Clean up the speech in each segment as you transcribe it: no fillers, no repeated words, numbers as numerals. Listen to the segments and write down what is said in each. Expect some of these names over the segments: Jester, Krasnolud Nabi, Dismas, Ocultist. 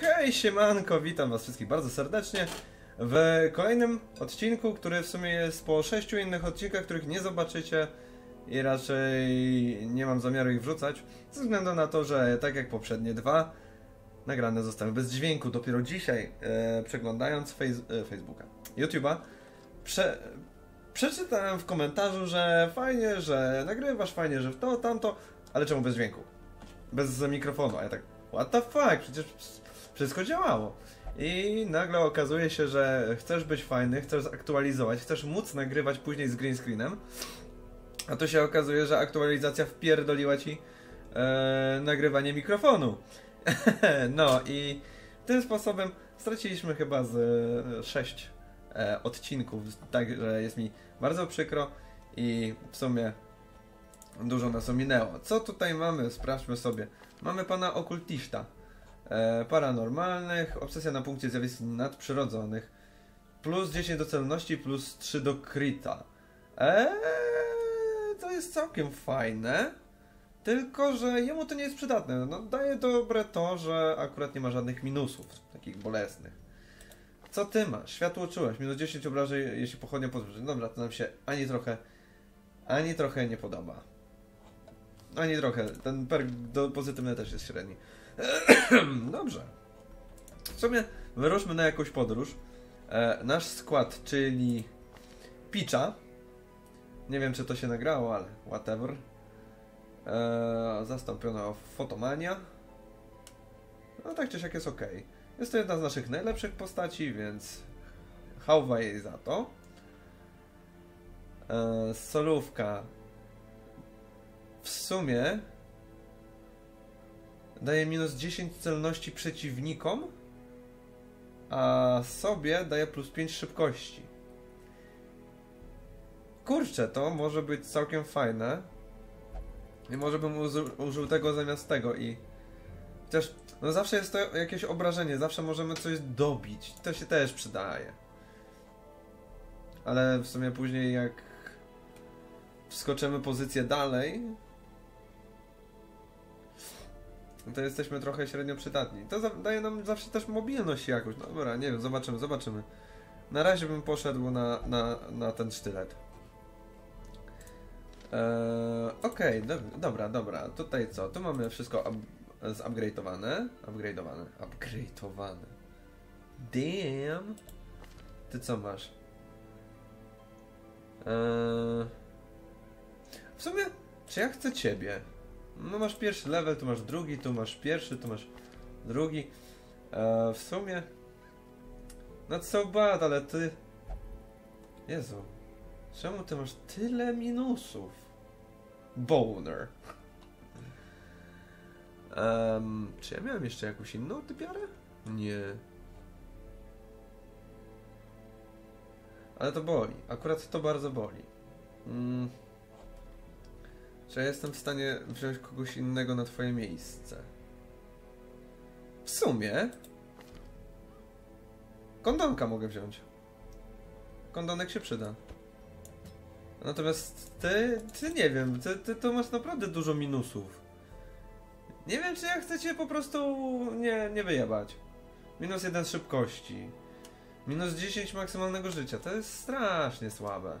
Hej, siemanko, witam was wszystkich bardzo serdecznie w kolejnym odcinku, który w sumie jest po 6 innych odcinkach, których nie zobaczycie i raczej nie mam zamiaru ich wrzucać, ze względu na to, że tak jak poprzednie dwa, nagrane zostały bez dźwięku. Dopiero dzisiaj, przeglądając Facebooka, YouTube'a, przeczytałem w komentarzu, że fajnie, że nagrywasz, fajnie, że to, tamto, ale czemu bez dźwięku? Bez mikrofonu, a ja tak, what the fuck, przecież wszystko działało. I nagle okazuje się, że chcesz być fajny, chcesz zaktualizować, chcesz móc nagrywać później z green screenem, a tu się okazuje, że aktualizacja wpierdoliła ci nagrywanie mikrofonu. No i tym sposobem straciliśmy chyba z 6 odcinków, także jest mi bardzo przykro i w sumie dużo nas ominęło. Co tutaj mamy? Sprawdźmy sobie. Mamy pana Occultista. Paranormalnych, obsesja na punkcie zjawisk nadprzyrodzonych. Plus 10 do celności, plus 3 do krita. To jest całkiem fajne. Tylko że jemu to nie jest przydatne. No, daje dobre to, że akurat nie ma żadnych minusów, takich bolesnych. Co ty masz? Światło czułeś. Minus 10 obrażeń, jeśli pochodnia podróży. Dobra, to nam się ani trochę nie podoba. Ani trochę. Ten perk pozytywny też jest średni. Dobrze. W sumie wyruszmy na jakąś podróż. Nasz skład, czyli Picza. Nie wiem, czy to się nagrało, ale whatever. Zastąpiono Fotomania. No tak czy siak jest ok. Jest to jedna z naszych najlepszych postaci, więc hałwa jej za to. Solówka w sumie daje minus 10 celności przeciwnikom, a sobie daje plus 5 szybkości. Kurczę, to może być całkiem fajne. I może bym użył tego zamiast tego i... Chociaż, no zawsze jest to jakieś obrażenie, zawsze możemy coś dobić. To się też przydaje. Ale w sumie później jak... wskoczymy pozycję dalej... to jesteśmy trochę średnio przydatni. To daje nam zawsze też mobilność jakąś. Dobra, nie wiem, zobaczymy. Na razie bym poszedł na ten sztylet. Okej, dobra. Tutaj co? Tu mamy wszystko zupgrade'owane. Upgrade'owane. Damn! Ty co masz? W sumie, czy ja chcę ciebie? No masz pierwszy level, tu masz drugi, tu masz pierwszy, tu masz drugi. W sumie... No co bad, ale ty... Jezu. Czemu ty masz tyle minusów? Boner. Czy ja miałem jeszcze jakąś inną typiarę? Nie. Ale to boli. Akurat to bardzo boli. Czy ja jestem w stanie wziąć kogoś innego na twoje miejsce? W sumie... Kondonka mogę wziąć. Kondonek się przyda. Natomiast ty nie wiem, ty to masz naprawdę dużo minusów. Nie wiem, czy ja chcę cię po prostu nie wyjebać. Minus 1 szybkości. Minus 10 maksymalnego życia. To jest strasznie słabe.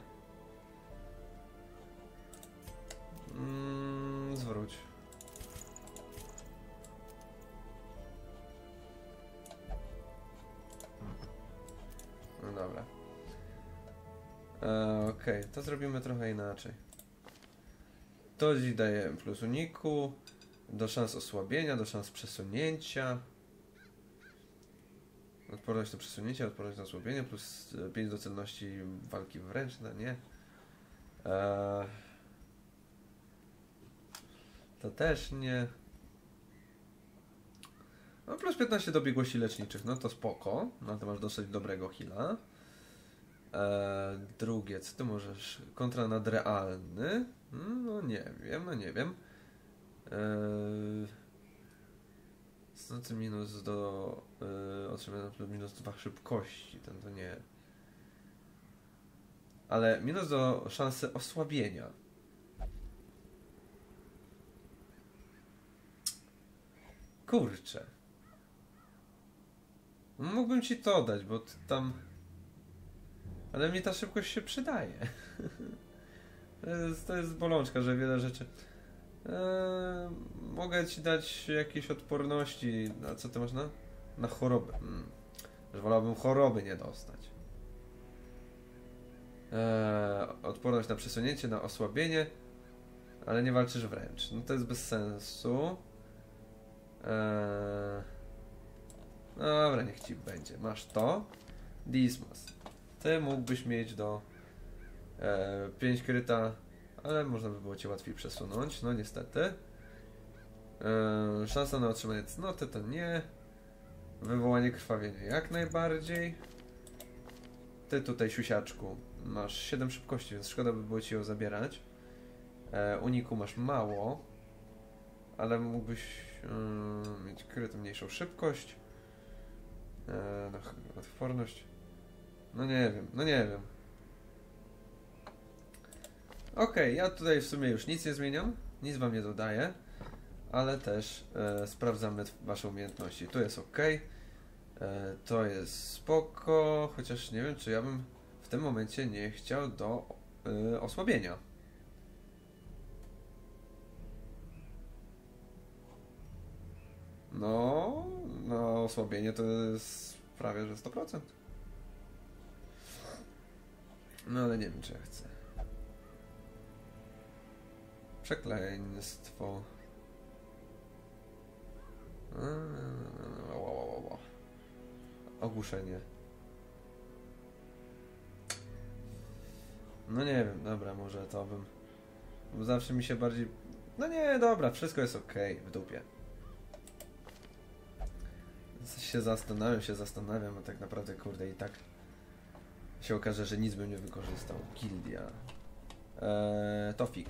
Zwróć. No dobra. Okej, to zrobimy trochę inaczej. To ci daje plus uniku, do szans osłabienia, do szans przesunięcia. Odporność do przesunięcia, odporność na osłabienie, plus 5 do celności walki wręcz, no nie? To też nie. No plus 15 do biegłości leczniczych, no to spoko. No to masz dosyć dobrego heala. Drugie, co ty możesz? Kontra nadrealny? No nie wiem, Znaczy minus do... otrzymania minus 2 szybkości, ten to nie... Ale minus do szansy osłabienia. Kurczę. Mógłbym ci to dać, bo ty tam... Ale mi ta szybkość się przydaje. To jest bolączka, że wiele rzeczy... Mogę ci dać jakieś odporności. A co ty masz na? Na chorobę. Że wolałbym choroby nie dostać. Odporność na przesunięcie, na osłabienie. Ale nie walczysz wręcz. No to jest bez sensu. Dobra, niech ci będzie. Masz to. Dismas. Ty mógłbyś mieć do 5 kryta, ale można by było cię łatwiej przesunąć. No niestety. Szansa na otrzymanie cnoty to nie. Wywołanie krwawienia jak najbardziej. Ty tutaj, siusiaczku, masz 7 szybkości, więc szkoda by było ci ją zabierać. Uniku masz mało, ale mógłbyś mieć krytą mniejszą szybkość. Odporność. No nie wiem. Okej, ja tutaj w sumie już nic nie zmieniam, nic wam nie dodaję, ale też sprawdzamy wasze umiejętności. Tu jest ok, to jest spoko, chociaż nie wiem, czy ja bym w tym momencie nie chciał do osłabienia. No, osłabienie to jest prawie że 100%. No ale nie wiem, czy ja chcę. Przekleństwo. Ogłuszenie. No nie wiem, dobra, może to bym... Bo zawsze mi się bardziej... No nie, dobra, wszystko jest okej, w dupie. Się zastanawiam, a tak naprawdę, kurde, i tak się okaże, że nic bym nie wykorzystał. Gildia. Tofik.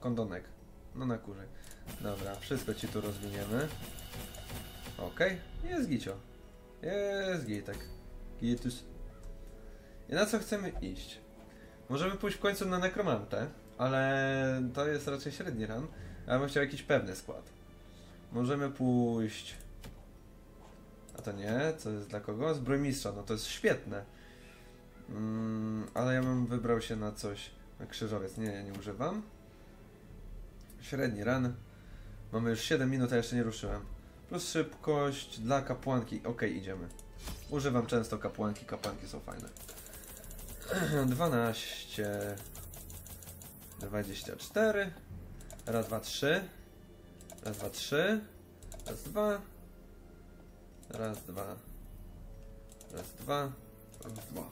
Kondonek. No na kurze. Dobra, wszystko ci tu rozwiniemy. Okej. Jest gicio. Jest gitek. Gitus. I na co chcemy iść? Możemy pójść w końcu na nekromantę, ale to jest raczej średni run. Ja bym chciał jakiś pewny skład. Możemy pójść... A to nie, co jest dla kogo? Zbrojmistrza, no to jest świetne. Ale ja bym wybrał się na coś, na krzyżowiec. Nie, ja nie używam. Średni ran. Mamy już 7 minut, a jeszcze nie ruszyłem. Plus szybkość dla kapłanki. Okej, idziemy. Używam często kapłanki, kapłanki są fajne. 12. 24. Raz, dwa, trzy. Raz, dwa, trzy. Raz, dwa. Raz, dwa. Raz, dwa. Raz, dwa.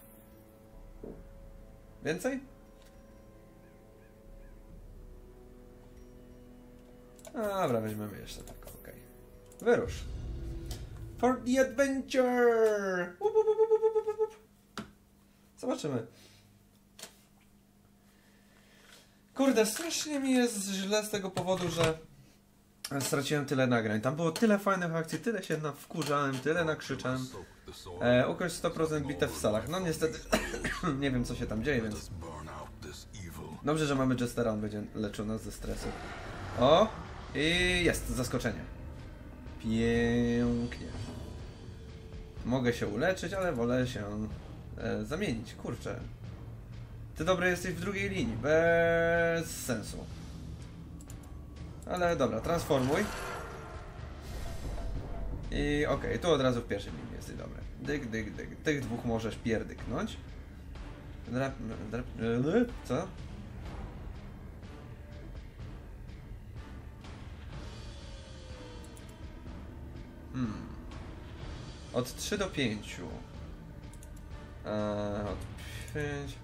Więcej? Dobra, weźmiemy jeszcze tak, okej. Wyrusz. For the adventure! Zobaczymy. Kurde, strasznie mi jest źle z tego powodu, że straciłem tyle nagrań. Tam było tyle fajnych akcji, tyle się wkurzałem, tyle nakrzyczałem. Ukończ 100% bitew w salach. No niestety nie wiem, co się tam dzieje, więc... Dobrze, że mamy Jestera, on będzie leczył nas ze stresu. O! I jest zaskoczenie. Pięknie. Mogę się uleczyć, ale wolę się zamienić. Kurczę. Ty dobry jesteś w drugiej linii. Bez sensu. Ale dobra, transformuj. I okej, tu od razu w pierwszej linii jesteś dobry. Dyk. Tych dwóch możesz pierdyknąć. Co? Od 3 do 5. Od 5.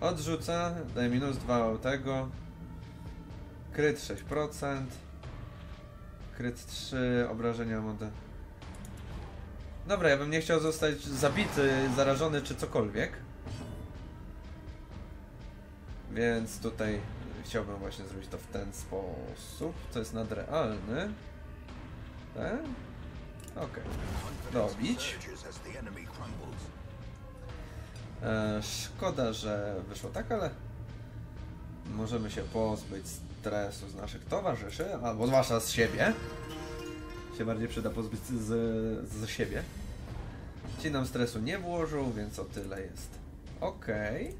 Odrzuca, daj minus 2 od tego. Kryt 6%. Kryt 3, obrażenia mody. Dobra, ja bym nie chciał zostać zabity, zarażony czy cokolwiek. Więc tutaj chciałbym właśnie zrobić to w ten sposób, co jest nadrealny. Okej. Dobić. Szkoda, że wyszło tak, ale możemy się pozbyć stresu z naszych towarzyszy, albo zwłaszcza z siebie. się bardziej przyda pozbyć ze siebie. Ci nam stresu nie włożył, więc o tyle jest. Okej. Okay.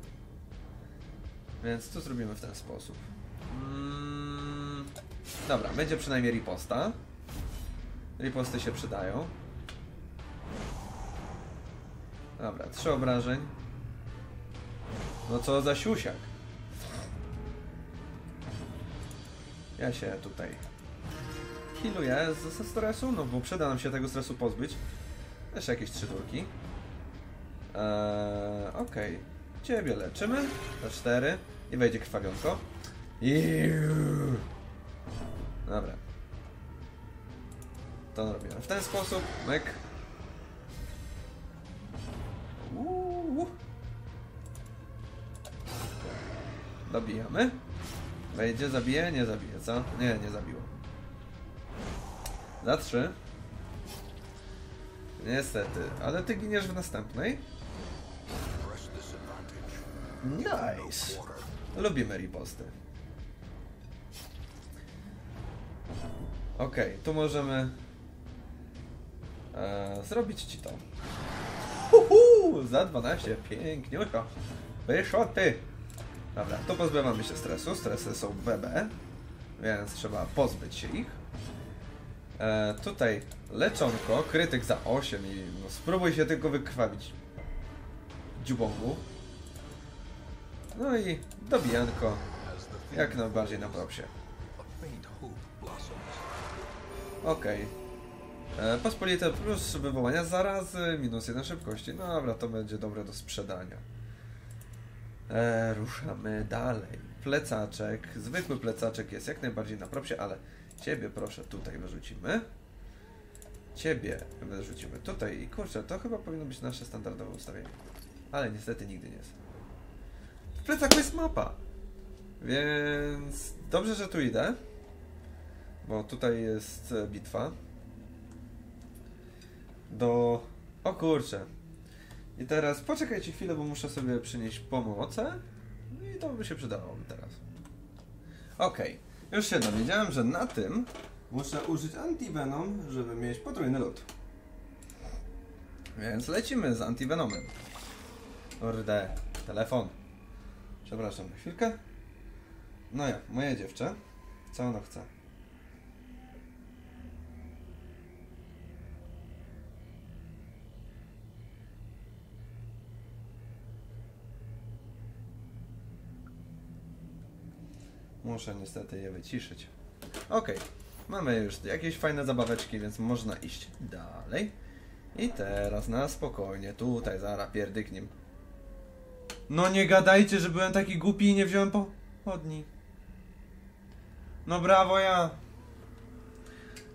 Więc to zrobimy w ten sposób. Dobra, będzie przynajmniej riposta. Riposty się przydają. Dobra, 3 obrażeń. No co za siusiak. Ja się tutaj healuję ze stresu, no bo przyda nam się tego stresu pozbyć. Jeszcze jakieś 3 turki. Okej. Okay. Ciebie leczymy. Za 4. I wejdzie krwawionko. Dobra. To robimy w ten sposób. Myk. Dobijamy. Wejdzie, zabije, nie zabije, co? Nie, nie zabiło. Za 3. Niestety, ale ty giniesz w następnej. Nice. Lubimy riposty. Okej, okay, tu możemy zrobić ci to. Uhu, za 12, piękniutko. Wyszło ty. Dobra, to pozbywamy się stresu. Stresy są BB, więc trzeba pozbyć się ich. Tutaj leczonko, krytyk za 8 i no, spróbuj się tylko wykrwawić dziubongu. No i dobijanko, jak najbardziej na propsie. Okej. Okay. Pospolite plus wywołania zarazy, minus 1 szybkości. No dobra, to będzie dobre do sprzedania. Ruszamy dalej. Plecaczek, zwykły plecaczek jest jak najbardziej na propsie, ale ciebie proszę tutaj wyrzucimy. Ciebie wyrzucimy tutaj i kurczę, to chyba powinno być nasze standardowe ustawienie. Ale niestety nigdy nie jest. W plecaku jest mapa, więc dobrze, że tu idę, bo tutaj jest bitwa do... O kurczę. I teraz poczekajcie chwilę, bo muszę sobie przynieść pomocę i to by się przydało teraz. Okej, okay. Już się dowiedziałem, że na tym muszę użyć antivenom, żeby mieć potrójny lód. Więc lecimy z antivenomem. Kurde, telefon. Przepraszam na chwilkę. No ja, moje dziewczę. Co ono chce? Muszę niestety je wyciszyć. Okej, okay. Mamy już jakieś fajne zabaweczki, więc można iść dalej. I teraz na spokojnie, tutaj zaraz pierdykniem. No nie gadajcie, że byłem taki głupi i nie wziąłem pochodni. No brawo ja.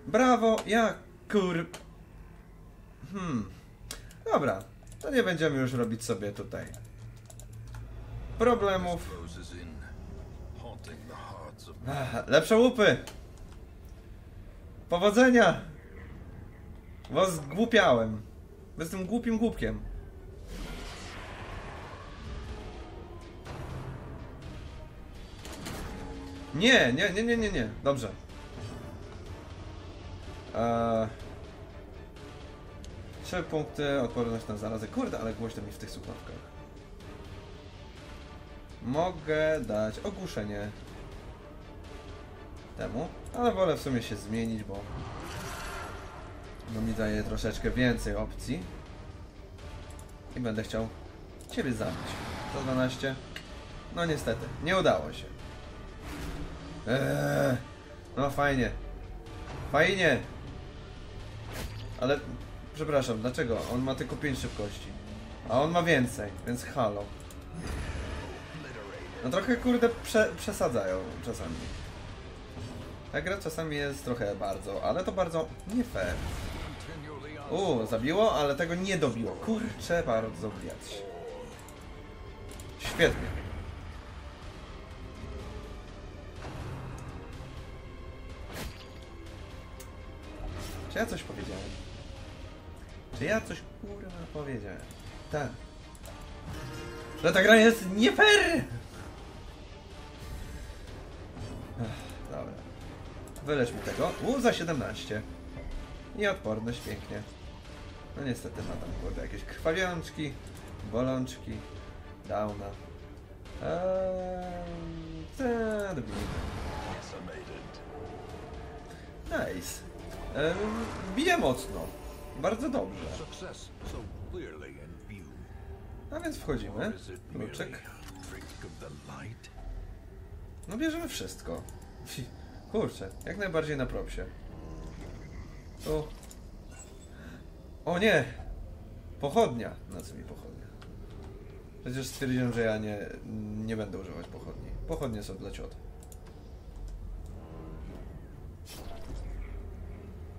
Brawo ja, kur... Dobra, to nie będziemy już robić sobie tutaj problemów. Lepsze łupy. Powodzenia. Bo zgłupiałem. Jestem głupim głupkiem. Nie, nie, nie, nie, nie, nie. Dobrze. Trzy punkty, odporność na zarazę. Kurde, ale głośno mi w tych słuchawkach. Mogę dać ogłuszenie temu, ale wolę w sumie się zmienić, bo no mi daje troszeczkę więcej opcji. I będę chciał ciebie zabić. 112. No niestety, nie udało się. No fajnie. Fajnie. Ale przepraszam, dlaczego? On ma tylko 5 szybkości. A on ma więcej, więc halo. No trochę kurde przesadzają czasami. Ta gra czasami jest trochę bardzo, ale to bardzo nie fair. Zabiło, ale tego nie dobiło. Kurczę, bardzo wiać. Świetnie. Czy ja coś powiedziałem? Czy ja coś kurwa powiedziałem? Tak. Że ta gra jest nie fair! Dobra. Wylećmy tego. Za 17. i odporność, pięknie. No niestety ma tam kurde jakieś krwawiączki, bolączki, downa. Nice. Bije mocno. Bardzo dobrze. A więc wchodzimy. Kluczyk. No bierzemy wszystko. Kurczę, jak najbardziej na propsie. Tu. O nie! Pochodnia! Na co mi pochodnia? Przecież stwierdziłem, że ja nie będę używać pochodni. Pochodnie są dla ciot.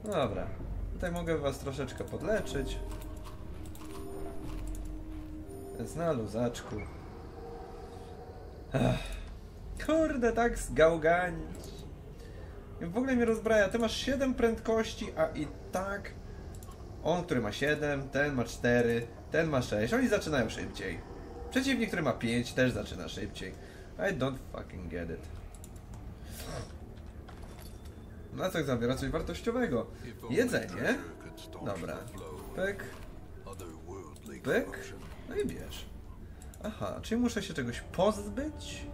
Dobra. Tutaj mogę was troszeczkę podleczyć. Więc na luzaczku. Ach. Kurde, tak zgałganić. W ogóle mnie rozbraja. Ty masz 7 prędkości, a i tak... On, który ma 7, ten ma 4, ten ma 6. Oni zaczynają szybciej. Przeciwnik, który ma 5, też zaczyna szybciej. I don't fucking get it. Na co zawiera coś wartościowego? Jedzenie. Dobra. Pyk. Pyk. No i bierz. Aha, czyli muszę się czegoś pozbyć,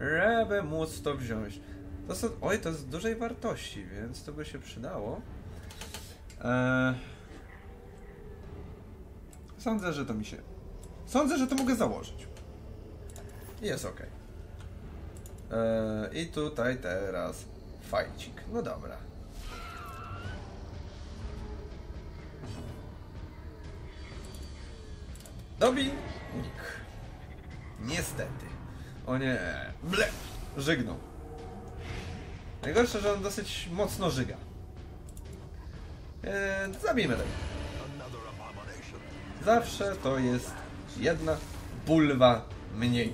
żeby móc to wziąć. To są... Oj, to jest dużej wartości, więc to by się przydało. Sądzę, że to mi się... Sądzę, że to mogę założyć. I jest ok. I tutaj teraz fajcik. No dobra. Dobij. Niestety. O nie. Ble. Żygnął. Najgorsze, że on dosyć mocno żyga. Zabijmy tego. Zawsze to jest jedna bulwa mniej.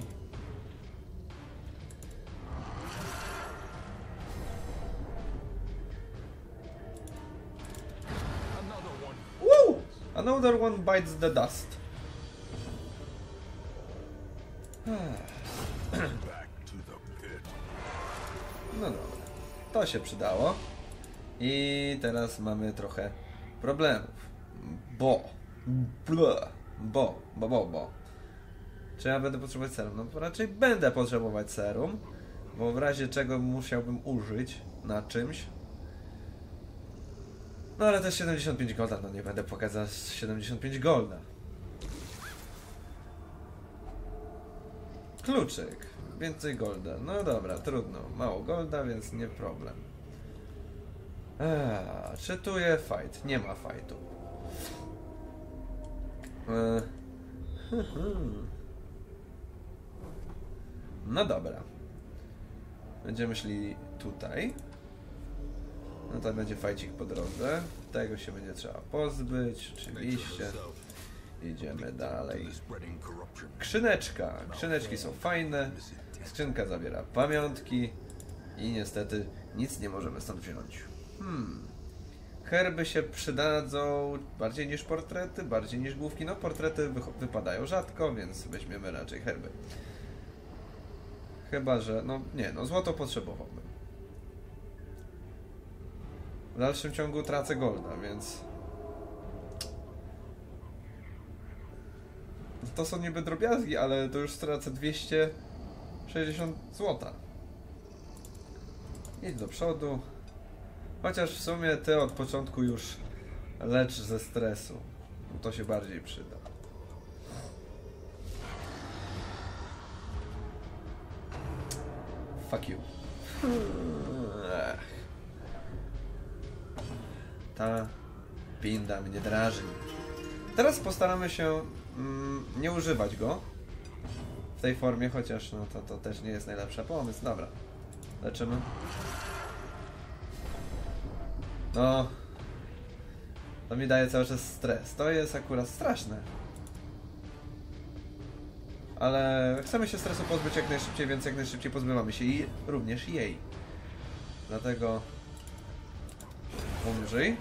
Woo! Another one bites the dust. No dobra, to się przydało. I teraz mamy trochę problemów. Bo. Czy ja będę potrzebować serum? No raczej będę potrzebować serum, bo w razie czego musiałbym użyć na czymś. No ale też 75 golda, no nie będę pokazać 75 golda. Kluczyk. Więcej golda. No dobra, trudno. Mało golda, więc nie problem. Czytuję fight. Nie ma fightu. No dobra. Będziemy szli tutaj. No to będzie fajcik po drodze. Tego się będzie trzeba pozbyć. Oczywiście. Idziemy dalej. Skrzyneczka. Skrzyneczki są fajne. Skrzynka zawiera pamiątki. I niestety nic nie możemy stąd wziąć. Herby się przydadzą bardziej niż portrety, bardziej niż główki. No portrety wypadają rzadko, więc weźmiemy raczej herby. Chyba, że... No nie, no złoto potrzebowałbym. W dalszym ciągu tracę golda, więc... To są niby drobiazgi, ale to już stracę 260 złota. Idź do przodu. Chociaż w sumie ty od początku już lecz ze stresu. To się bardziej przyda. Fuck you. Ta pinda mnie drażni. Teraz postaramy się nie używać go w tej formie, chociaż no to też nie jest najlepszy pomysł. Dobra. Leczymy. No, to mi daje cały czas stres. To jest akurat straszne. Ale chcemy się stresu pozbyć jak najszybciej, więc jak najszybciej pozbywamy się i również jej. Dlatego umrzyj.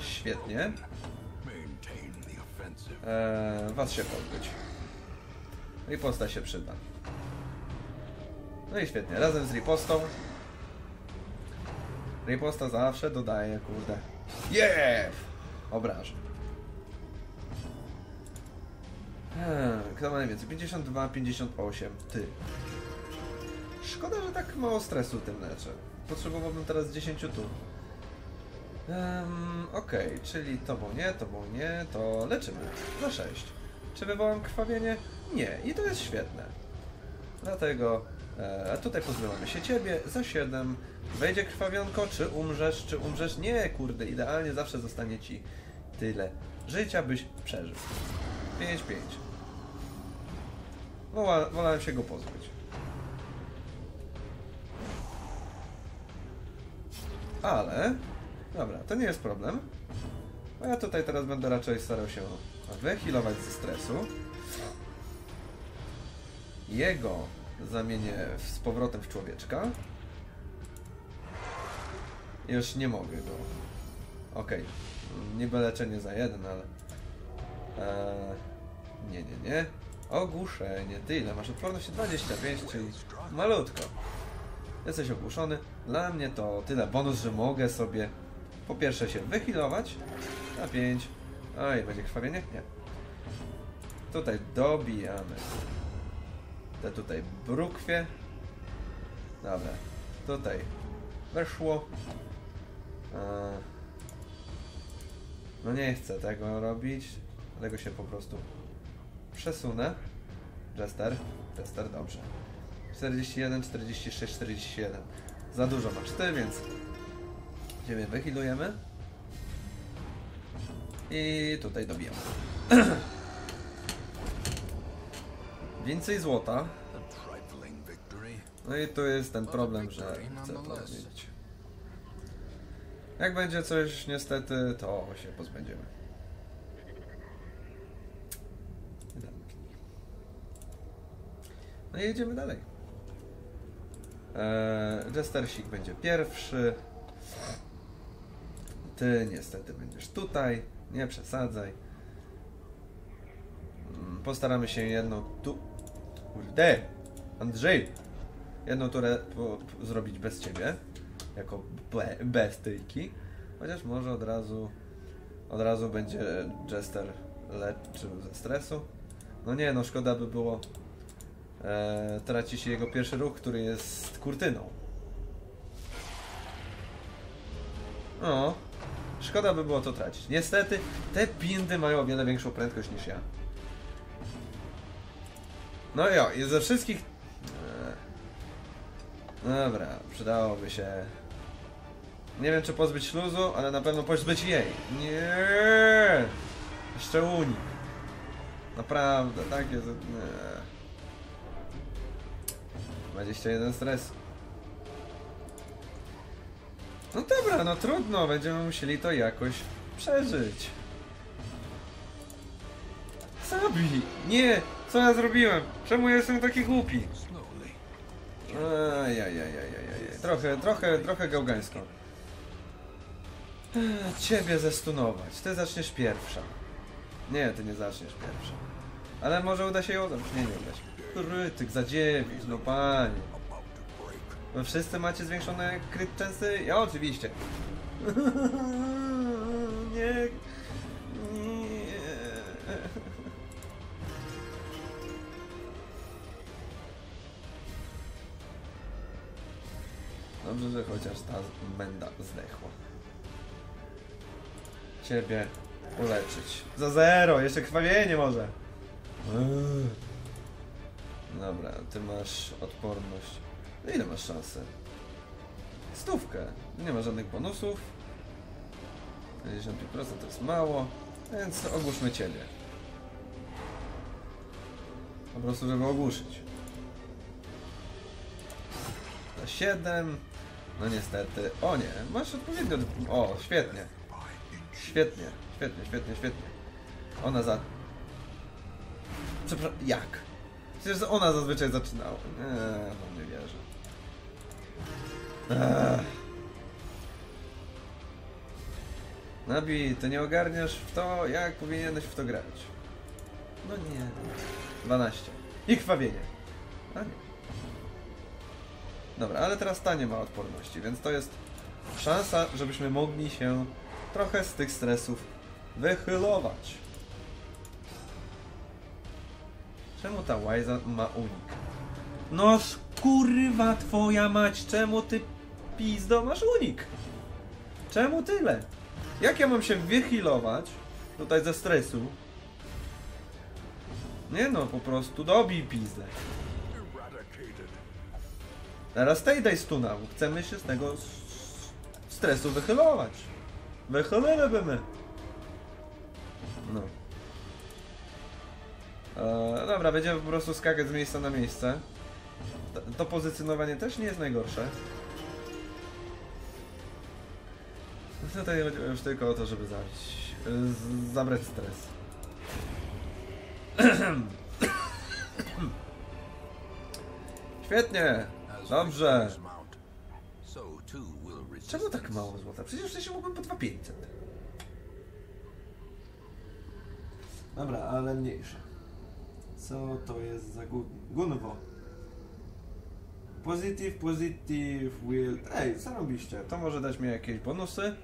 Świetnie. Was się pozbyć. Riposta się przyda. No i świetnie, razem z ripostą. Riposta zawsze dodaje, kurde. Yeah! Obrażę. Kto ma najwięcej? 52, 58. Ty. Szkoda, że tak mało stresu tym leczę. Potrzebowałbym teraz 10 tur. Okej, czyli tobą nie, to leczymy. Za 6. Czy wywołam krwawienie? Nie. I to jest świetne. Dlatego tutaj pozbywamy się ciebie. Za 7. Wejdzie krwawionko, czy umrzesz, Nie, kurde, idealnie zawsze zostanie ci tyle życia, byś przeżył. 5-5. Wolałem się go pozbyć. Ale... Dobra, to nie jest problem. A ja tutaj teraz będę raczej starał się wyhealować ze stresu. Jego zamienię z powrotem w człowieczka. Już nie mogę go. Okej. Niby leczenie za jeden, ale... Nie. Ogłuszenie. Ty ile masz? Odporność 25, czyli malutko. Jesteś ogłuszony. Dla mnie to tyle bonus, że mogę sobie po pierwsze się wyhealować. Na 5. Oj, będzie krwawienie? Nie. Tutaj dobijamy te tutaj brukwie. Dobra. Tutaj weszło. No nie chcę tego robić. Dlatego się po prostu przesunę. Jester, dobrze. 41, 46, 47. Za dużo masz ty, więc ziemię wyhealujemy. I tutaj dobijamy. Więcej złota. No i tu jest ten problem, że chcę to odmienić. Jak będzie coś niestety, to się pozbędziemy. No i jedziemy dalej. Jestersik będzie pierwszy. Ty niestety będziesz tutaj. Nie przesadzaj. Postaramy się jedną tu... Kurde! Andrzej! Jedną turę zrobić bez ciebie. Jako bestyjki. Chociaż może od razu będzie Jester leczył ze stresu. No nie, no szkoda by było. Traci się jego pierwszy ruch, który jest kurtyną. No, szkoda by było to tracić. Niestety, te pindy mają o wiele większą prędkość niż ja. No jo, i ze wszystkich... Dobra, przydałoby się... Nie wiem, czy pozbyć śluzu, ale na pewno pozbyć jej. Nie. Jeszcze unik. Naprawdę, tak jest... 21 stres. No dobra, no trudno. Będziemy musieli to jakoś przeżyć. Zabij! Nie! Co ja zrobiłem? Czemu jestem taki głupi? Ajajajajajaj. Trochę gałgańsko. Ciebie zestunować. Ty zaczniesz pierwsza. Nie, ty nie zaczniesz pierwsza. Ale może uda się ją zabić. Nie, nie uda się. Krytyk za 9, no panie. Wy wszyscy macie zwiększone crit chance'y? Ja oczywiście. Nie. Nie. Dobrze, że chociaż ta menda zdechła. Ciebie uleczyć. Za 0, jeszcze krwawienie może. Dobra, ty masz odporność. Ile masz szansy? 100. Nie ma żadnych bonusów. 55% to jest mało, więc ogłuszmy ciebie. Po prostu, żeby ogłuszyć. Na 7. No niestety. O nie, masz odpowiednio. O, świetnie. Świetnie. Ona za... Przepraszam, jak? Przecież ona zazwyczaj zaczynała. Nie wierzę. Nabi, ty nie ogarniasz w to, jak powinieneś w to grać. No nie. 12. I krwawienie. A nie. Dobra, ale teraz ta nie ma odporności, więc to jest szansa, żebyśmy mogli się trochę z tych stresów wychylować. Czemu ta łajza ma unik? No kurwa twoja mać, czemu ty pizdo masz unik? Czemu tyle? Jak ja mam się wychylować tutaj ze stresu? Nie no, po prostu dobij pizdę. Teraz tej daj stuna, bo chcemy się z tego stresu wychylować. Wychylilibymy. No. Dobra, będziemy po prostu skakać z miejsca na miejsce. To pozycjonowanie też nie jest najgorsze. Tutaj chodzi już tylko o to, żeby zabrać stres. Świetnie! Dobrze! Czemu tak mało złota? Przecież ja się mógłbym po 2500. Dobra, ale mniejsze. Co to jest za gunwo? Positive, positive, will... Ej, co robiście? To może dać mi jakieś bonusy?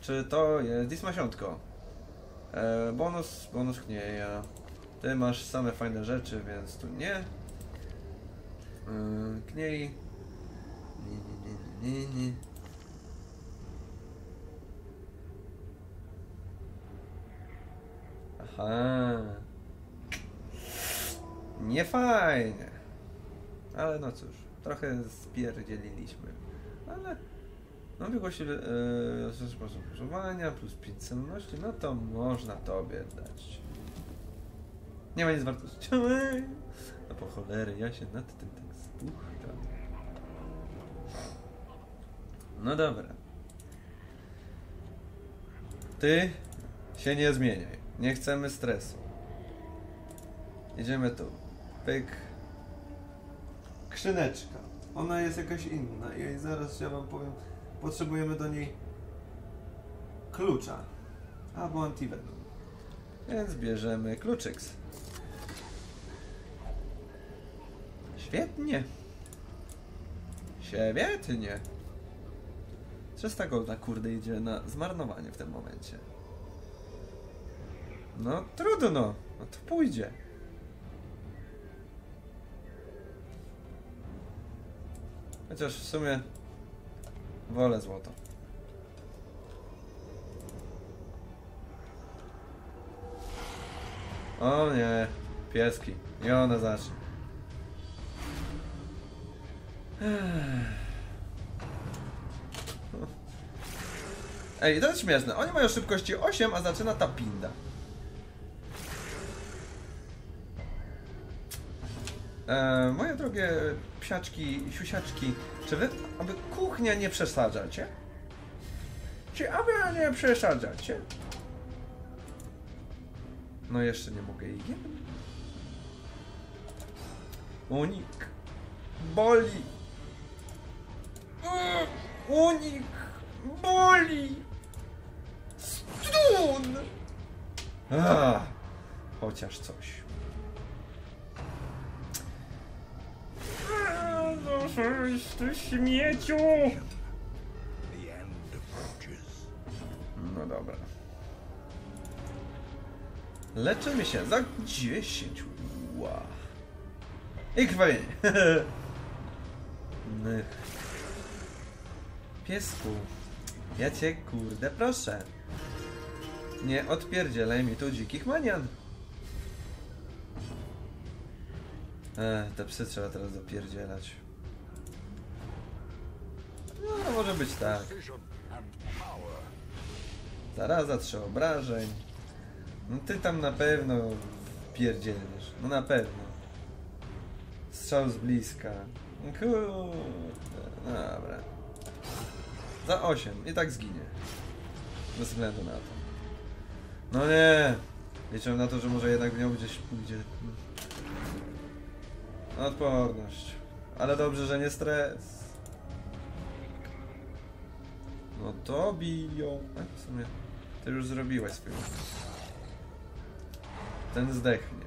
Czy to jest Dismasiątko? Bonus knieja. Ty masz same fajne rzeczy, więc tu nie. Kniej. Nie. Aha. Nie fajnie. Ale no cóż, trochę spierdzieliliśmy. Ale... no biegłości sposób używania plus 5 celności, no to można tobie dać. Nie ma nic wartościowe. No po cholery, ja się nad tym tak spucham. No dobra. Ty się nie zmieniaj. Nie chcemy stresu. Jedziemy tu. Pyk. Skrzyneczka. Ona jest jakaś inna i zaraz ja wam powiem. Potrzebujemy do niej klucza albo antivenom. Więc bierzemy kluczyk. Świetnie. Świetnie. 300 golda kurde idzie na zmarnowanie w tym momencie. No trudno. No to pójdzie. Chociaż w sumie wolę złoto. O nie, pieski. I ona zacznie. Ej, to jest śmieszne. Oni mają szybkości 8, a zaczyna ta pinda. Moje drogie psiaczki, siusiaczki, czy wy, aby kuchnia nie przesadzacie? Czy aby nie przesadzacie? No jeszcze nie mogę jej jeść. Unik. Boli. Unik. Boli. Stun. Chociaż coś. Ty śmieciu! No dobra. Leczymy się za 10. Wow. I krwawienie. Piesku. Ja cię kurde proszę. Nie odpierdzielaj mi tu dzikich manian. Te psy trzeba teraz dopierdzielać. No może być tak. Zaraza, 3 obrażeń. No ty tam na pewno pierdzielisz. No na pewno. Strzał z bliska. Kurde. Dobra. Za 8. I tak zginie. Bez względu na to. No nie. Liczę na to, że może jednak w nią gdzieś pójdzie. Odporność. Ale dobrze, że nie stres. No to biją. W sumie ty już zrobiłeś swoją. Ten zdechnie.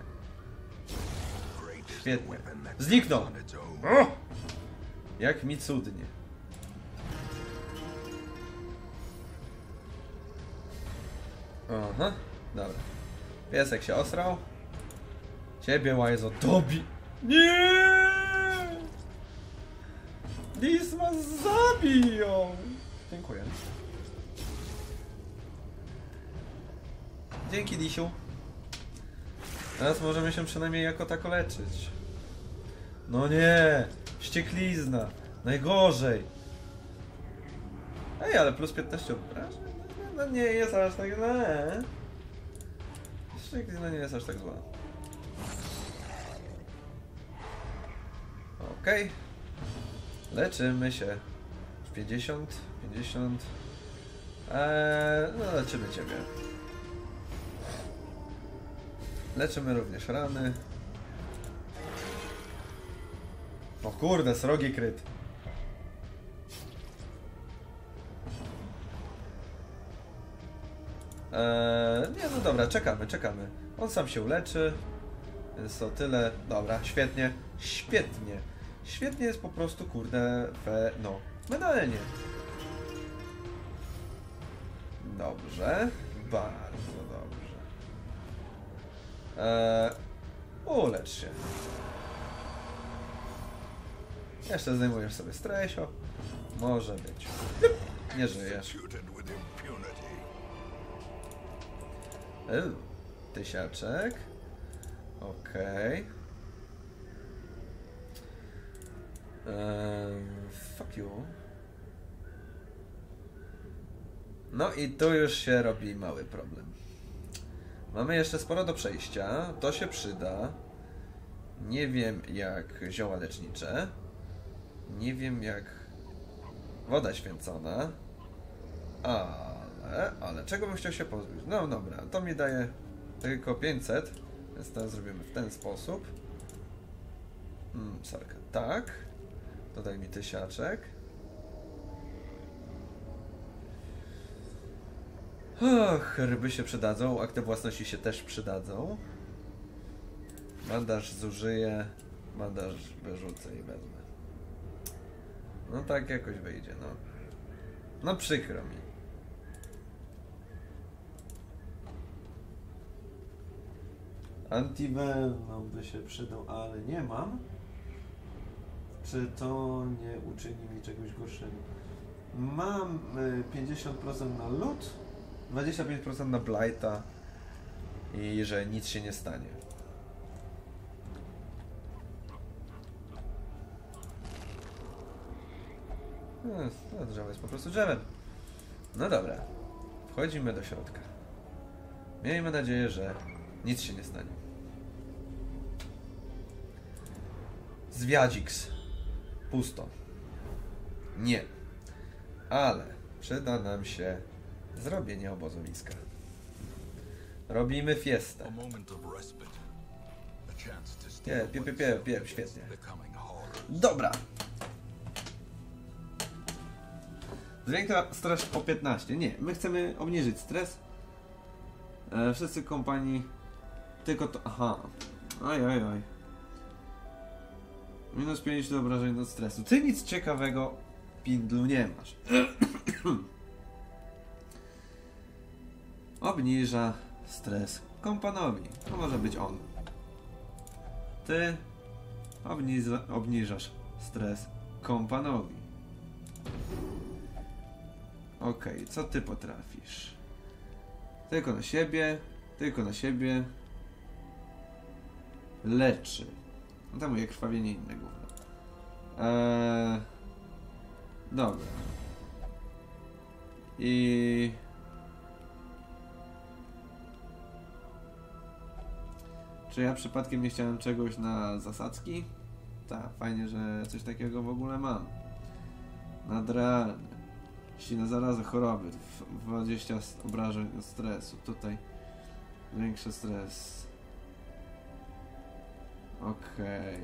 Świetnie. Zniknął! O! Jak mi cudnie. Aha, dobra. Piesek się osrał. Ciebie, łajzo, dobi... Nie! Dismas zabiją! Dziękuję. Dzięki, Disiu. Teraz możemy się przynajmniej jako tako leczyć. No nie! Wścieklizna! Najgorzej! Ej, ale plus 15 obrażeń? No nie jest aż tak złe. Wścieklizna nie jest aż tak zła. Okej. Okay. Leczymy się. 50. No leczymy ciebie. Leczymy również rany. O kurde, srogi kryt. Nie, no dobra, czekamy. On sam się uleczy. Więc to tyle. Dobra, świetnie. Świetnie jest po prostu, kurde, no, medalnie. Dobrze, bardzo dobrze. Ulecz się. Jeszcze zdejmujesz sobie stresio. Może być. Nie żyjesz. Tysiaczek. Okej. Okay. Fuck you. No i tu już się robi mały problem. Mamy jeszcze sporo do przejścia. To się przyda. Nie wiem jak zioła lecznicze. Nie wiem jak woda święcona. Ale czego bym chciał się pozbyć? No dobra, to mi daje tylko 500. Więc to zrobimy w ten sposób. Sarka, tak. Dodaj mi tysiaczek. Och, ryby się przydadzą, akty własności się też przydadzą. Bandaż zużyję, bandaż wyrzucę i wezmę. No tak jakoś wyjdzie, no. No przykro mi. Antivenom by się przydał, ale nie mam. Czy to nie uczyni mi czegoś gorszego? Mam 50% na lód, 25% na blighta i że nic się nie stanie. To drzewo jest po prostu drzewem. No dobra, wchodzimy do środka. Miejmy nadzieję, że nic się nie stanie. Zwiadziks. Pusto. Nie. Ale przyda nam się zrobienie obozowiska. Robimy fiestę. Świetnie. Dobra. Zwiększa stres o 15. Nie, my chcemy obniżyć stres. Wszyscy kompanii... Tylko to... Aha. Oj. Minus 5 do obrażeń od stresu. Ty nic ciekawego pindlu nie masz. Obniża stres kompanowi. To może być on. Ty obniżasz stres kompanowi. Okej, co ty potrafisz? Tylko na siebie. Leczy. No to moje krwawienie inne gówno. Dobra. I... Czy ja przypadkiem nie chciałem czegoś na zasadzki? Tak, fajnie, że coś takiego w ogóle mam. Nadrealne. Jeśli na zarazę choroby, 20 obrażeń od stresu. Tutaj większy stres. Okej.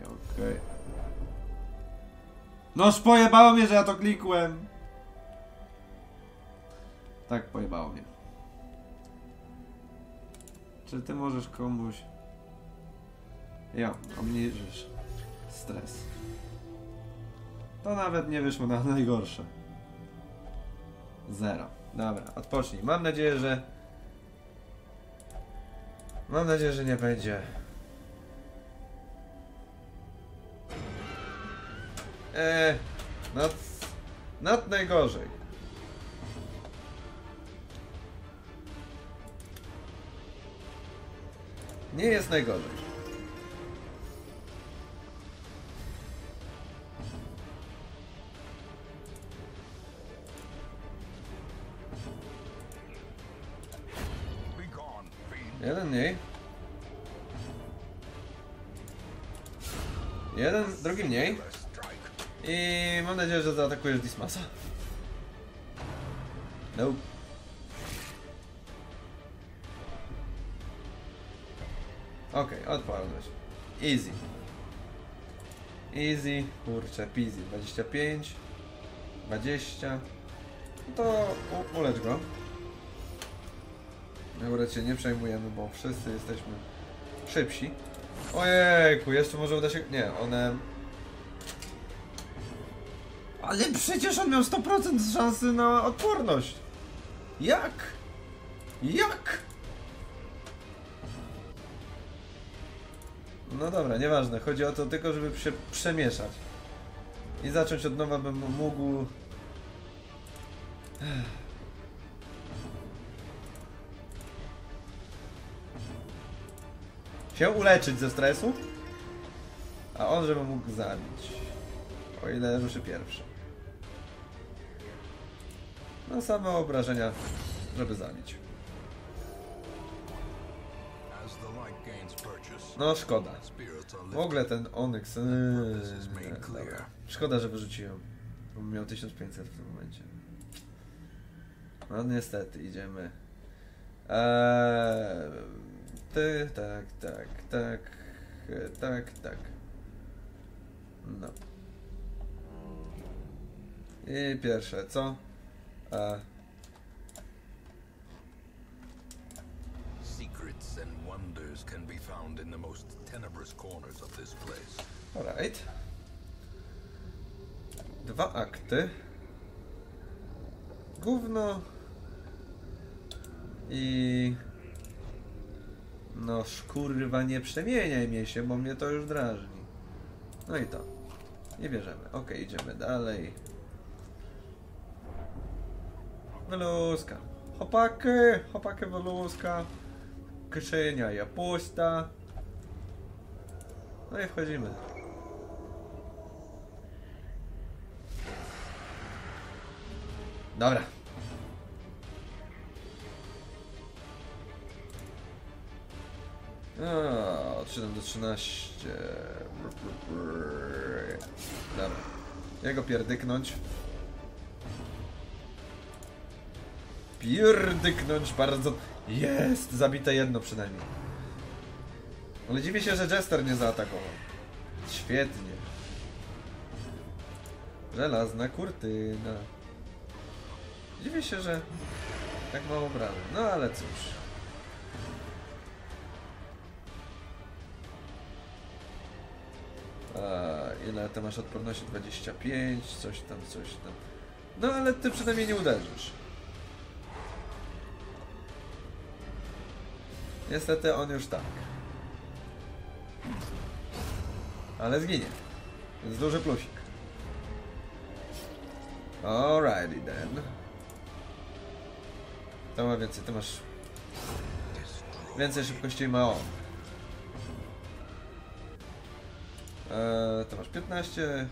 Noż pojebało mnie, że ja to klikłem. Tak, pojebało mnie. Czy ty możesz komuś... Ja, obniżysz stres. To nawet nie wyszło na najgorsze. 0. Dobra, odpocznij. Mam nadzieję, że Mam nadzieję, że nie będzie. Nad najgorzej. Nie jest najgorzej. Jeden mniej. Drugi mniej. I mam nadzieję, że zaatakujesz Dismasa. No. Okej, odporność. Easy. Easy, kurczę, peasy. 25. 20. No to ulecz go. Akurat się nie przejmujemy, bo wszyscy jesteśmy szybsi. Ojejku, jeszcze może uda się... Nie, one... Ale przecież on miał 100% szansy na odporność! Jak? Jak? No dobra, nieważne. Chodzi o to tylko, żeby się przemieszać. I zacząć od nowa bym mógł... się uleczyć ze stresu, a on żeby mógł zabić, o ile ruszy pierwszy. No same obrażenia, żeby zabić. No szkoda. W ogóle ten Onyx... Dobra. Szkoda, że wyrzuciłem. On miał 1500 w tym momencie. No niestety, idziemy. Ty, tak. No. I pierwsze, co? Secrets and wonders can be found in the most tenebrous corners of this place. Alright. Dwa akty. Gówno. I... No szkurwa, nie przemieniaj mnie się, bo mnie to już drażni. No i to. Nie bierzemy. Ok, idziemy dalej. Woluska. Chłopaki! Chłopaki, woluska. Kieszenia jest pusta. No i wchodzimy. Dobra. Od 7 do 13. Dobra. Jego pierdyknąć. Pierdyknąć bardzo. Jest! Zabite jedno przynajmniej. Ale dziwię się, że Jester nie zaatakował. Świetnie. Żelazna kurtyna. Dziwię się, że tak mało brałem. No ale cóż. Ile to masz odporności? 25, coś tam, coś tam. No ale ty przynajmniej nie uderzysz. Niestety on już tak. Ale zginie. Więc duży plusik. Alrighty then. To ma więcej, ty masz... Więcej szybkości ma on. To masz 15,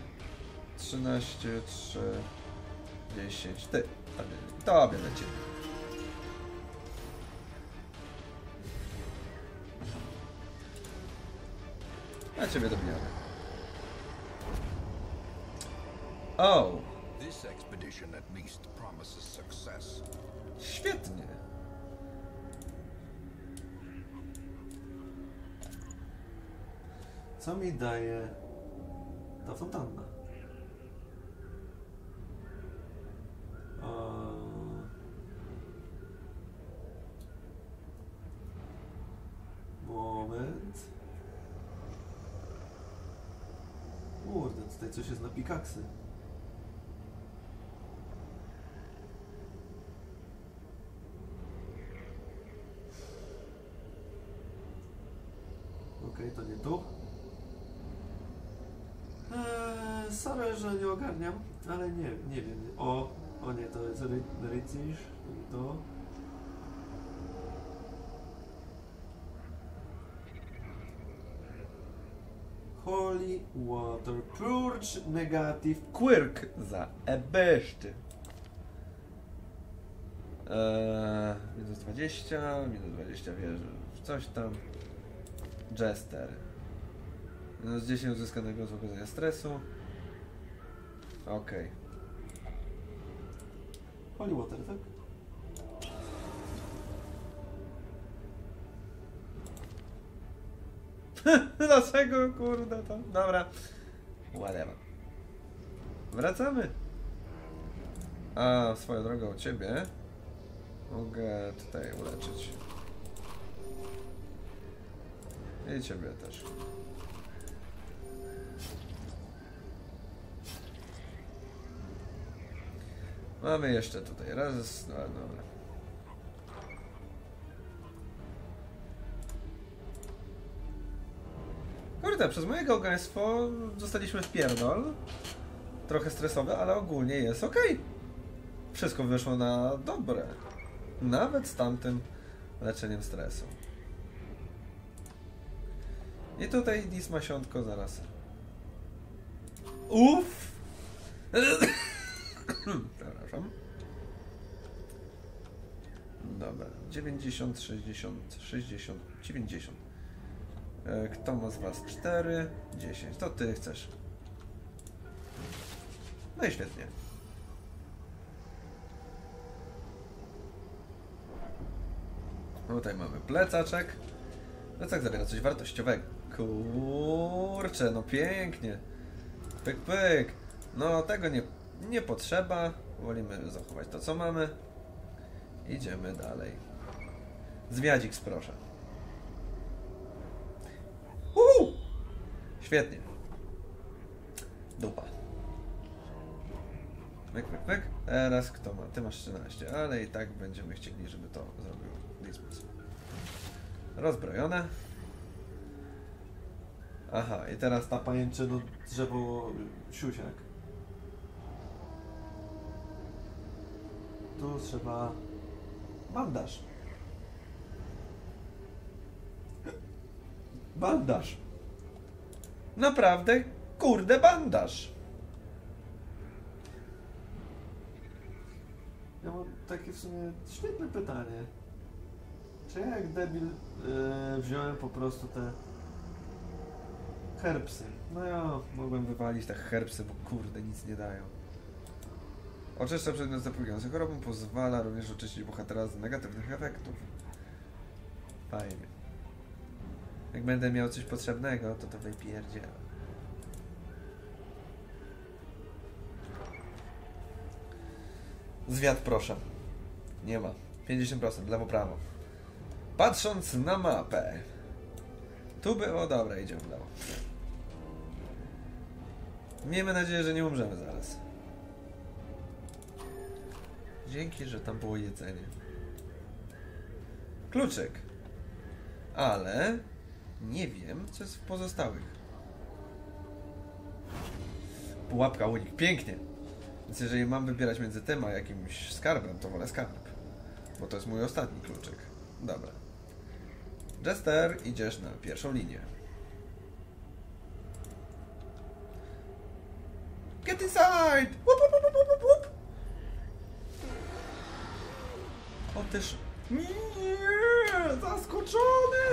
13, 3, 10. Ty, tobie leci. A ciebie dobijamy. O! Świetnie. Co mi daje ta fontanna? Moment. Kurde, tutaj coś jest na pikaksy. Okej, to nie tu. Sorry, że nie ogarniam, ale nie wiem. O nie, to jest rycerz. To. Holy Water Purge Negative Quirk za ebeszty. Minus 20, minus 20 wieży, coś tam. Jester. Minus 10 uzyskanego z okazania stresu. Okej. Holy Water, tak? Dlaczego kurde to? Dobra. Whatever. Wracamy. A swoją drogą ciebie mogę tutaj uleczyć. I ciebie też. Mamy jeszcze tutaj raz. No dobra. Kurde, przez moje gałgaństwo dostaliśmy wpierdol. Trochę stresowe, ale ogólnie jest ok. Wszystko wyszło na dobre. Nawet z tamtym leczeniem stresu. I tutaj Dismasiątko zaraz. Uff! Przepraszam. Dobra, 90, 60, 60, 90. Kto ma z was 4? 10. To ty chcesz. No i świetnie. Tutaj mamy plecaczek. Plecak zawiera coś wartościowego. Kurczę, no pięknie. Pyk, pyk. No tego nie potrzeba. Wolimy zachować to, co mamy. Idziemy dalej. Zwiadzik, proszę. Uhu! Świetnie. Dupa. Myk, myk, myk. Teraz kto ma? Ty masz 13, ale i tak będziemy chcieli, żeby to zrobił Dismas. Rozbrojone. Aha, i teraz ta pajęczyna drzewo siusiak. Tu trzeba bandaż. Bandaż. Naprawdę, kurde, bandaż. Ja mam takie w sumie świetne pytanie. Czy ja jak debil wziąłem po prostu te herbsy? No ja mogłem wywalić te herbsy, bo kurde nic nie dają. Oczyszcza przedmiot zapobiegający chorobom, pozwala również oczyścić bohatera z negatywnych efektów. Fajnie. Jak będę miał coś potrzebnego, to wypierdzielę. Zwiad, proszę. Nie ma. 50%, lewo, prawo. Patrząc na mapę. Tu było, dobra, idziemy w lewo. Miejmy nadzieję, że nie umrzemy zaraz. Dzięki, że tam było jedzenie. Kluczyk. Ale... nie wiem, co jest w pozostałych. Pułapka, unik. Pięknie! Więc jeżeli mam wybierać między tym a jakimś skarbem, to wolę skarb. Bo to jest mój ostatni kluczyk. Dobra. Jester, idziesz na pierwszą linię. Get inside! Łup, łup, łup, łup, łup. O też... nie! Zaskoczony!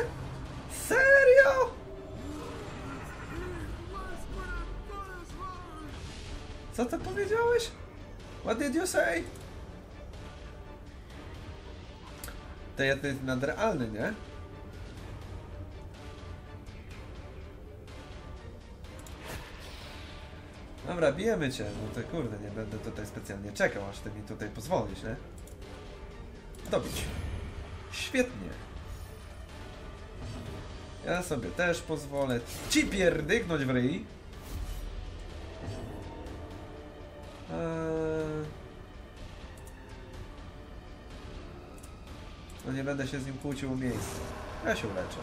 Serio? Co ty powiedziałeś? What did you say? To jest nadrealny, nie? Dobra, bijemy cię. No to kurde, nie będę tutaj specjalnie czekał, aż ty mi tutaj pozwolisz, nie? Dobić. Świetnie. Ja sobie też pozwolę ci pierdyknąć w ryj. No nie będę się z nim kłócił o miejsce. Ja się uleczę.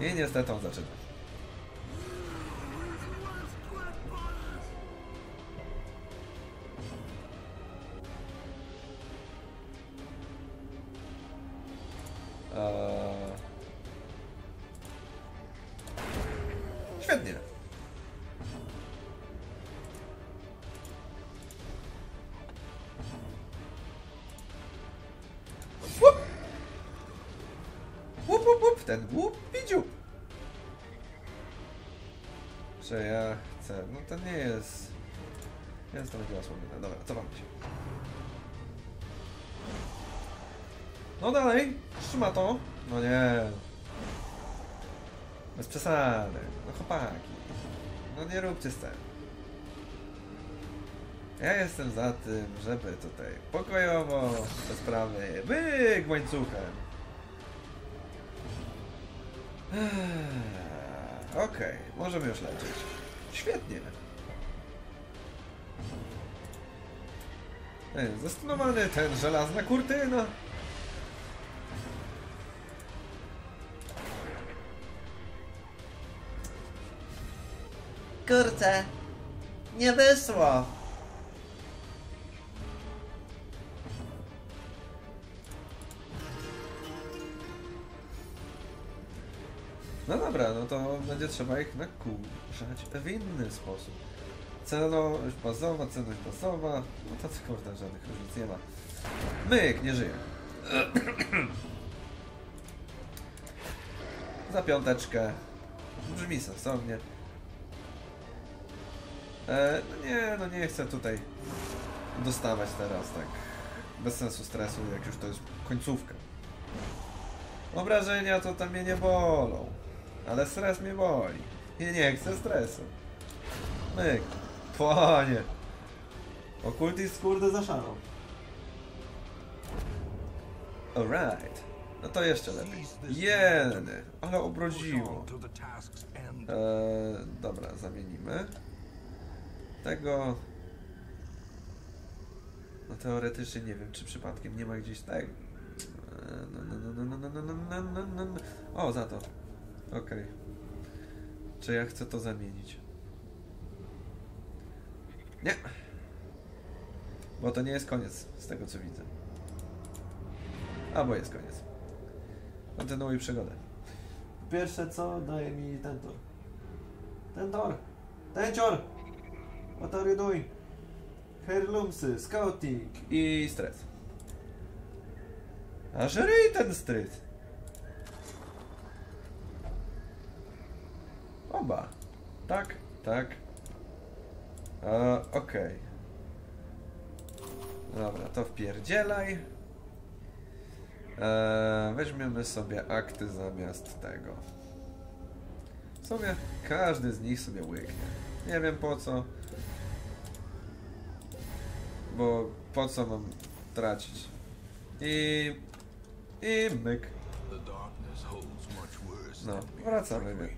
I niestety on zaczyna. Świetnie. Łup! Łup, łup, łup, ten łup, pidziu. Czy ja chcę? No to nie jest... Jest to będzie osłabione. Dobra, cofamy się. No dalej, trzyma to. No nie. Bez przesady. No chłopaki. No nie róbcie z tym. Ja jestem za tym, żeby tutaj pokojowo te sprawy byk łańcuchem. Okej, możemy już lecieć. Świetnie. Zastanowany ten żelazna kurtyna. Kurczę, nie wyszło. No dobra, no to będzie trzeba ich nakurzać w inny sposób. Celność bazowa, no to co kurde, żadnych różnic nie ma. Myk, nie żyje. Za piąteczkę, brzmi sensownie. No nie chcę tutaj dostawać teraz tak bez sensu stresu, jak już to jest końcówka. Obrażenia to tam mnie nie bolą, ale stres mnie boli. I nie chcę stresu. Myk, panie. Occultist kurde zaszalał. Alright. No to jeszcze lepiej. Jelny, ale obrodziło. Dobra, zamienimy. Tego... No teoretycznie nie wiem, czy przypadkiem nie ma gdzieś tego. O, za to. Okej. Czy ja chcę to zamienić? Nie. Bo to nie jest koniec, z tego co widzę. Albo jest koniec. Kontynuuj przygodę. Pierwsze co daje mi ten tor. Ten tor! What are you doing? Herlumsy, scouting i stres. A żeryj ten stryt. Oba. Tak. Okej. Dobra, to wpierdzielaj. Weźmiemy sobie akty zamiast tego. W sumie każdy z nich sobie łyknie. Nie wiem po co. Bo po co mam tracić? I myk. No, wracamy.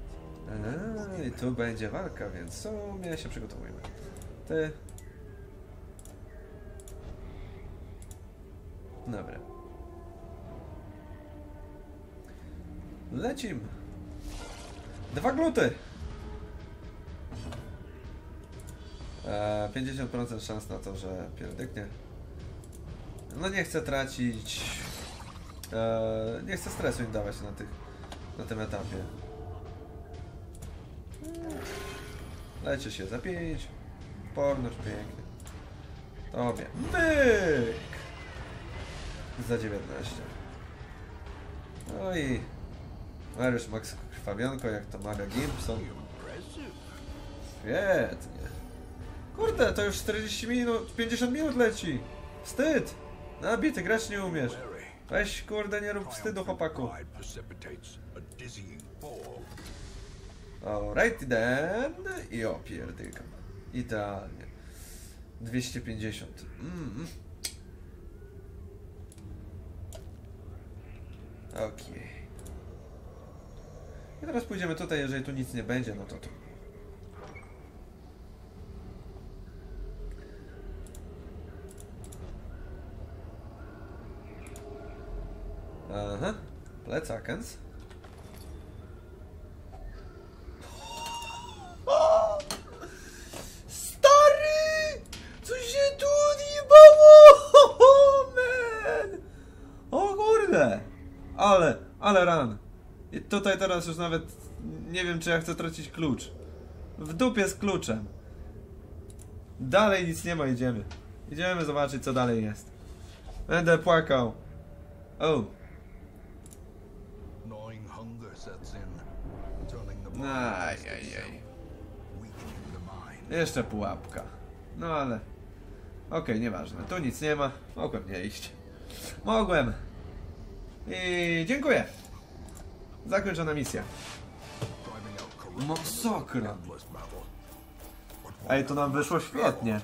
I tu będzie walka, więc w sumie się przygotowujemy. Ty. Dobra. Lecimy. 2 gluty. 50% szans na to, że pierdyknie. No nie chcę tracić... nie chcę stresu im dawać na tym etapie. Lecie się za 5. Porność pięknie. Tobie. Myk! Za 19. No i... Mariusz Max Krwawionko, jak to mawia Gimpson. Świetnie. Kurde, to już 40 minut, 50 minut leci! Wstyd! Nabity, grać nie umiesz. Weź, kurde, nie rób wstydu, chłopaku. Alright then. I o, pierdykam. Idealnie. 250. Okej. I teraz pójdziemy tutaj, jeżeli tu nic nie będzie, no to tu. Aha, plecakens. teraz już nawet nie wiem, czy ja chcę tracić klucz. W dupie z kluczem. Dalej nic nie ma, idziemy. Idziemy zobaczyć, co dalej jest. Będę płakał. O. Ajajaj. Jeszcze pułapka. No ale... Okej, nieważne. Tu nic nie ma. Mogłem nie iść. Mogłem. I dziękuję. Zakończona misja. Masakra. Ej, to nam wyszło świetnie.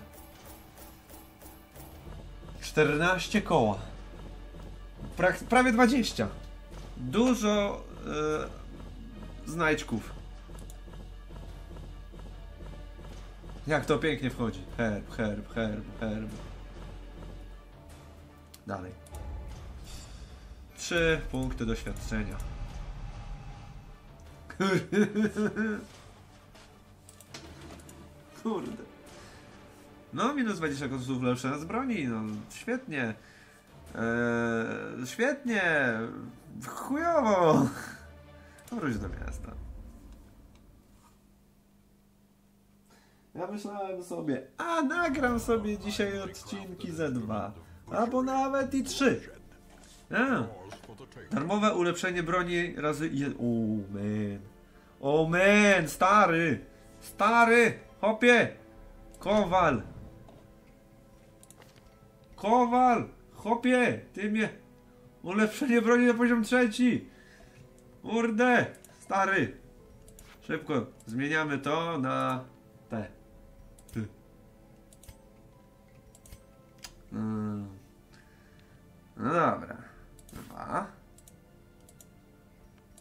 14 koła. Prawie 20. Dużo znajdźków. Jak to pięknie wchodzi. Herb, herb, herb, herb. Dalej. 3 punkty doświadczenia. Kurde. No, minus 20 kosztów lepsze z broni. No, świetnie. Świetnie. Chujowo. Wróć do miasta. Ja myślałem sobie, a nagram sobie dzisiaj odcinki ze 2, albo nawet i 3. A, darmowe ulepszenie broni razy... O man, stary! Stary! Hopie! Kowal! Kowal! Hopie! Ty mnie... Ulepszenie broni na poziom 3. Kurde! Stary! Szybko zmieniamy to na... te. No dobra. 2.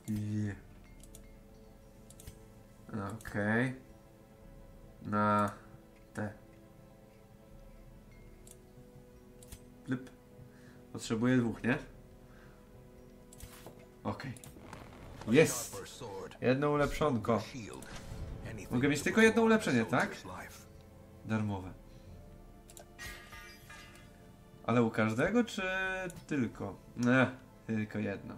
I... Okej. Na... te. Plip. Potrzebuję 2, nie? Okej. Jest! Jedno ulepszonko. Mogę mieć tylko jedno ulepszenie, tak? Darmowe. Ale u każdego, czy tylko? Nie, tylko jedno.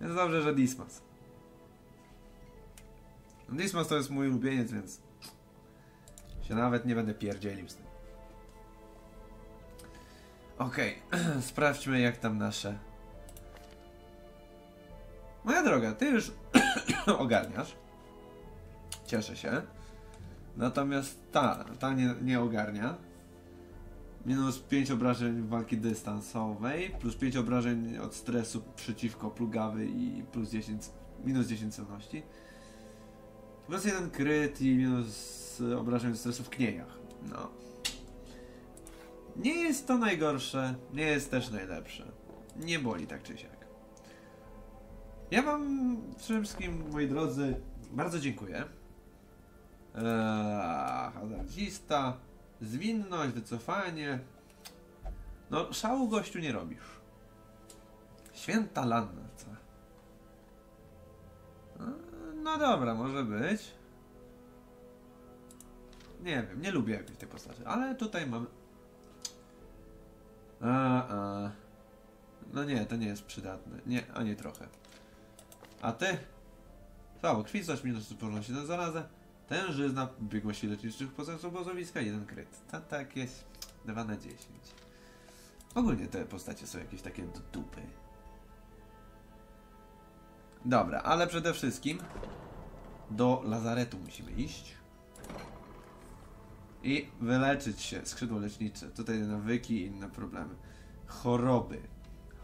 Więc dobrze, że Dismas. Dismas to jest mój ulubieniec, więc się nawet nie będę pierdzielił z tym. Okej, sprawdźmy, jak tam nasze... Moja droga, ty już ogarniasz. Cieszę się. Natomiast ta nie ogarnia. Minus 5 obrażeń walki dystansowej, plus 5 obrażeń od stresu przeciwko plugawy i plus 10, minus 10 celności. Plus 1 kryt i minus obrażeń od stresu w kniejach. No. Nie jest to najgorsze, nie jest też najlepsze. Nie boli tak czy siak. Ja wam wszystkim, moi drodzy, bardzo dziękuję. Hazardzista, zwinność, wycofanie. No, szału gościu nie robisz. Święta lanna, co? No dobra, może być. Nie wiem, nie lubię jakoś tej postaci, ale tutaj mamy... No nie, to nie jest przydatne. Nie, ani trochę. A ty? Słabo, kwitność, minus odporności na zarazę. Tężyzna biegłości leczniczych poza obozowiska, 1 kryt. To tak jest 2 na 10. Ogólnie te postacie są jakieś takie do dupy. Dobra, ale przede wszystkim do lazaretu musimy iść. I wyleczyć się. Skrzydło lecznicze. Tutaj nawyki i inne problemy. Choroby.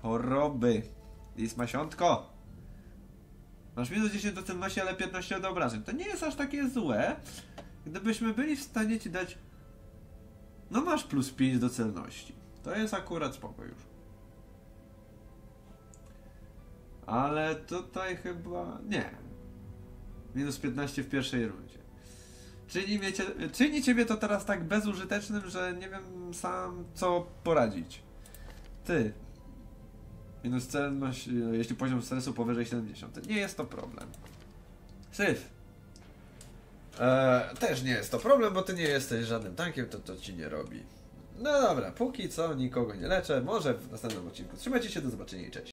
Choroby. Dismasiątko. Masz minus 10 do celności, ale 15 do obrażeń. To nie jest aż takie złe, gdybyśmy byli w stanie ci dać... No masz plus 5 do celności. To jest akurat spoko już. Ale tutaj chyba... nie. Minus 15 w pierwszej rundzie. Czyni ciebie to teraz tak bezużytecznym, że nie wiem sam co poradzić. Ty. Minus celność, jeśli poziom stresu powyżej 70. Nie jest to problem. Syf. Też nie jest to problem, bo ty nie jesteś żadnym tankiem, to ci nie robi. No dobra, póki co nikogo nie leczę. Może w następnym odcinku. Trzymajcie się, do zobaczenia i cześć.